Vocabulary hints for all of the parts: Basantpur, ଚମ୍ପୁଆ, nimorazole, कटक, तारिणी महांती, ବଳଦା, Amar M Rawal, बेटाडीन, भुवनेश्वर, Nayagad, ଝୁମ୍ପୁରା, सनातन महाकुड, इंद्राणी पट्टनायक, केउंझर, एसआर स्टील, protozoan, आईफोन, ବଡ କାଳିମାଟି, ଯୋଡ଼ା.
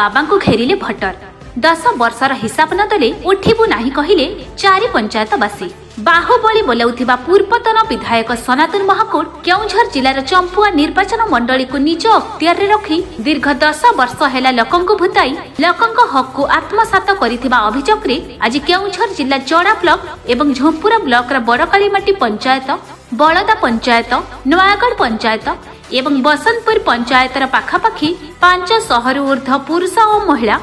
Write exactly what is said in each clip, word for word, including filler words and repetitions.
बाबा को घेरिले भटर। दस वर्षर हिसाब नदेले उठिबु नाही कहिले चारि पंचायतवासी। बाहुबली बोलाउथिबा पूर्वतन विधायक सनातन महाकुड केउंझर जिलार चंपुआ निर्वाचन मंडली को निज अख्तियार रखी दीर्घ दस वर्ष हेला लोकंकु भुताई लोकंक हक को आत्मसात करिथिबा अभियोग रे आज केउंझर जिला जोड़ा ब्लॉक एवं झुमपुर ब्लॉक रा बड़ा कालीमाटी पंचायत, बलदा पंचायत, नयागढ़ पंचायत एवं बसंतपुर पंचायत रा पाखापाखी पांच सहरु ऊर्ध्व पुरुष और महिला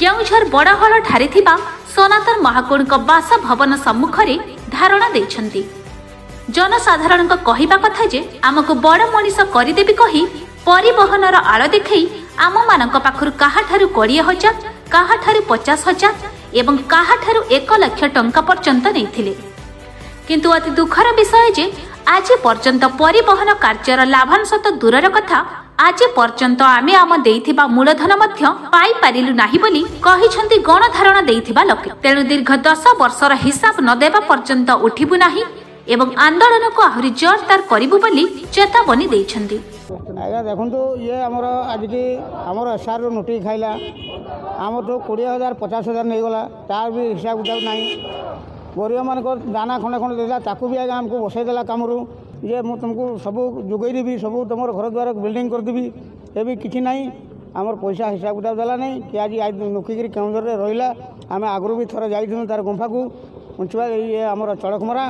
केउंझर बड़ा हल ठारी थिबा सनातन महाकुड को बास भवन सम्मुख रे धारणा देछंती। जनसाधारण को कहिबा कथा जे आमको बड़ मनीष करि देबी कहि परिवहन रा आलो देखै आम मानक पाखरु काहा ठारु बीस हजार, काहा ठारु पचास हजार एवं काहा ठारु एक लाख टंका पर्यंत नैथिले। किंतु अति दुखर विषय जे आज पर्यंत परिवहन कार्यर लाभांश तो दूरर कथा आज पर्यंत आमे आम देइथिबा मूलधन मध्य पाई पारिलु नाही बोली कहिसंती गणधारणा देइथिबा लोके। तेणु दीर्घ दस वर्षर हिसाब न देबा पर्यंत उठिबु नाही एवं आंदोलन को आहुरी जोरदार करिबु बोली चेतावनी देइछंती। आगा देखंतु ये हमर आज की हमर एसआर रो नोटिस खाइला हमर तो बीस हजार पचास हजार नै गला तार भी हिसाब उठाउ नाही। गरीब मान को दाना खणे खणे देला ताकू भी आगा हमको बसै देला कामरू ये मु तुमको सबू जोगई देवी सबू तुम घर द्वार बिल्डिंग करदेवी ये भी किसी ना आमर पैसा हिसाब किताब देला नहीं कि आज आज नुकिकी केउंझर रे रहिला। आम आगु भी थर जाइनु तार गुंफा को उंचवा ये आमर चड़कमरा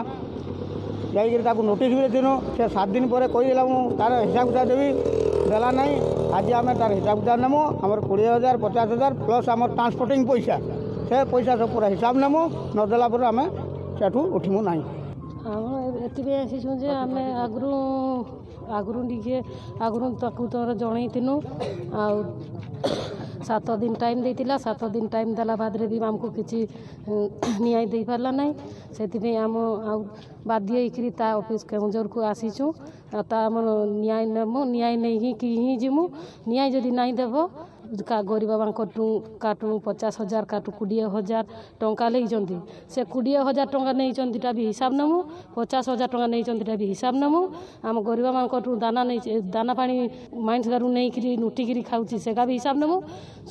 जाइकरी ताकू नोटिस भी देनु से सात दिन पर कहीदेला मु तार हिसाब किताब देवी देला नहीं। आज आम तार हिसाब किताब नेमु आमर बीस हजार पचास हजार प्लस आमर ट्रांसपोर्टिंग पैसा से पैसा सब पूरा हिसाब नेमु नदेला पर आम सेठू उठिमु नहीं। ये आम आगु आगु टे आगु तर जनईन आत दिन टाइम देला सात दिन टाइम देला बाद रे भी आमको किसी न्याय दे पारा ना से आम बाध्य ता ऑफिस केउंझर को आसीचु आम न्याय नेमु न्याय नहीं कि ही जीमु न्याय जदि नाई देव गरीब बाबांकठू काटू पचास हजार काटू कोड़े हजार टंका लेइचंती से कोड़े हजार टंका नहींचंतीटा भी हिसाब नेमु पचास हजार टंका नहींचंतीटा भी हिसाब नेमु। आम गरीब बाबांकठू दाना नहीं दाना पानी माइंस गारू नहीं लुटिकी खाऊची सेगा भी हिसाब नेमु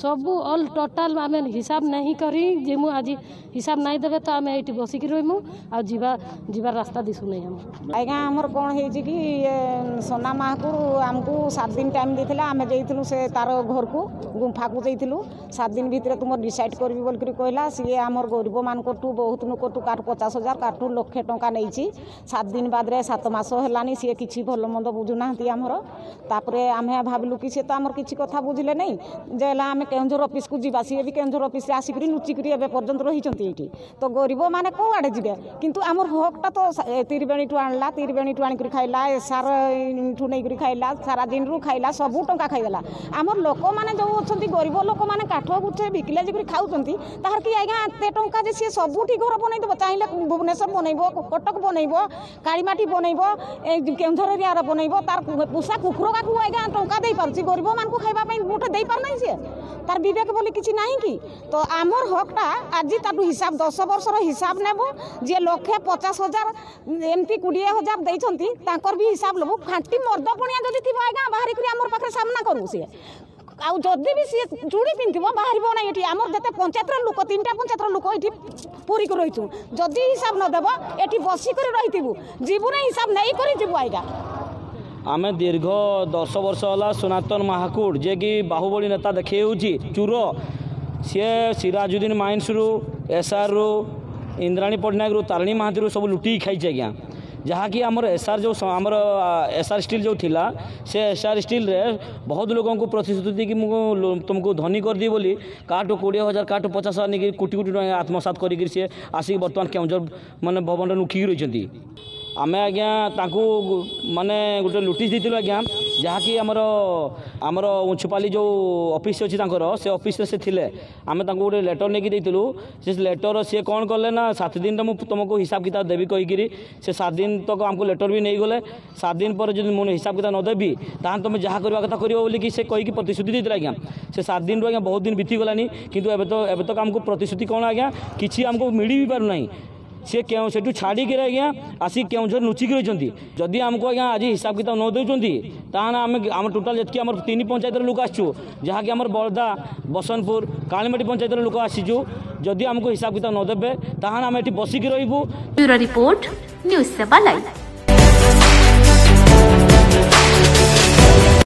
सबू अल टोटाल आम हिसाब नहीं करी जेमु आज हिसाब नहीं देवे तो आम ये बसिक रहीमु आ जीवार रास्ता दिशु नहीं। आम आज्ञा आमर कौन है कि सना माहकू आमको सात दिन टाइम देला आम जाइलु से तार घर को गुंफा को जाइलु सात दिन भितर तुम डिसाइड करी बोल कर कहला सी आम गरीब मान बहुत नोकू काट पचास हजार काटू लक्षे टंका नहीं सात दिन बाद रे सात मास होलानी सी कि भल मंद बुझुना आमर तापर आम भाविलु कि सी तो आमर किसी कथा बुझिले नहीं जे आम केउंझर ऑफिस को जीवा सी भी केउंझर ऑफिस आसिक लुचिकी ए पर्यंत रही तो गरीब मैंने कौ आड़े जाए कितु आम हकटा तो तिरबेणी ठू आणला तिरबेणी ठू आणिक खाइला सार ठू नहीं खाइला सारा दिन रू खाइला सबू टंका खाइला। आमर लोक मैंने जो अच्छा गरीब लोक मैंने काठ गुठे बिकिला जिक खाऊँ तार कि आज्ञा एत टंका जे सी सबूठ घर बनईदेव चाहिए भुवनेश्वर बनईब कटक बनईब कालीमाटी बनईब केउंझर एरिया बनईब तार पोषा कुकुर का आज्ञा टंका दे पार्टी गरीब मानू खावाई मुठे दे पार ना सी तार बेक बोली किसी ना कि तो आमर हकटा आज तार हिसाब दस वर्षर हिसाब नेब जी लक्षे पचास हजार एमती कोड़े हजार देती भी हिसाब लबू खाँटी मर्द पणिया जदि थी आज्ञा बाहर आम पाखे सामना करूँ सी आउ जदि भी सी चूड़ी पिंधि बाहर ना ये आम जिते पंचायत लोक तीन टा पंचायत लोक ये पूरी को रहीचु जदि हिसाब नदेव ये बसिक रही जीवु ना हिसाब नहीं करू आज्ञा। आमे दीर्घ दस वर्ष होला सनातन महाकुड जे कि बाहुबली नेता देखे चूर सी सिराजुद्दीन माइन्स रु एसआर रु इंद्राणी पट्टनायक रु तारिणी महांती रु सब लुटी खाई आज्ञा जहाँकि आमर एसआर जो आमर एसआर स्टील जो थिला से एसआर स्टील रे बहुत लोगों को प्रतिश्रुति कि तुमको धनी कर दी बोली काटू कोड़े हजार काटू पचास हजार नहीं कोटी कोटी टाइम आत्मसात करी सी आसिक बर्तमान केउंझर मानने भवन लुटिकी रही। आम आज्ञा ताकू माने गोटे नोटिस देलु आज्ञा जहाँकि आमर आमर उछपाली जो ऑफिस अच्छी से ऑफिस से थिले आम गोटे लेटर नहीं देलु से लेटर सी कौन कले ना सात दिन मुझे तुमको हिसाब किताब देवी कहीकि से सात दिन तक आमको लेटर भी नहीं गले सात दिन पर जो मुझे हिसाब किताब नदेवी ताँ तुम जहाँ करवा कथा कर बोली कि कहीकि प्रतिश्रुति देते आज्ञा से सात दिन रू आज्ञा बहुत दिन बीती गलानी कितु एबे तो एबे तो आमको प्रतिश्रुति कौन आज्ञा किसी आमको मिल भी पारना सी से छाड़ी आज्ञा आसी के लुचिकी रही जदि आमको आज्ञा आज हिसाब किताब न दौरान आम टोटाल जी तीन पंचायत लोक आसू जहाँ कि आम बलदा बसंतपुर कालीमाटी पंचायत लोक आसीचु जदि आमको हिसाब किताब न देवे ताहन आम बसिकी रही।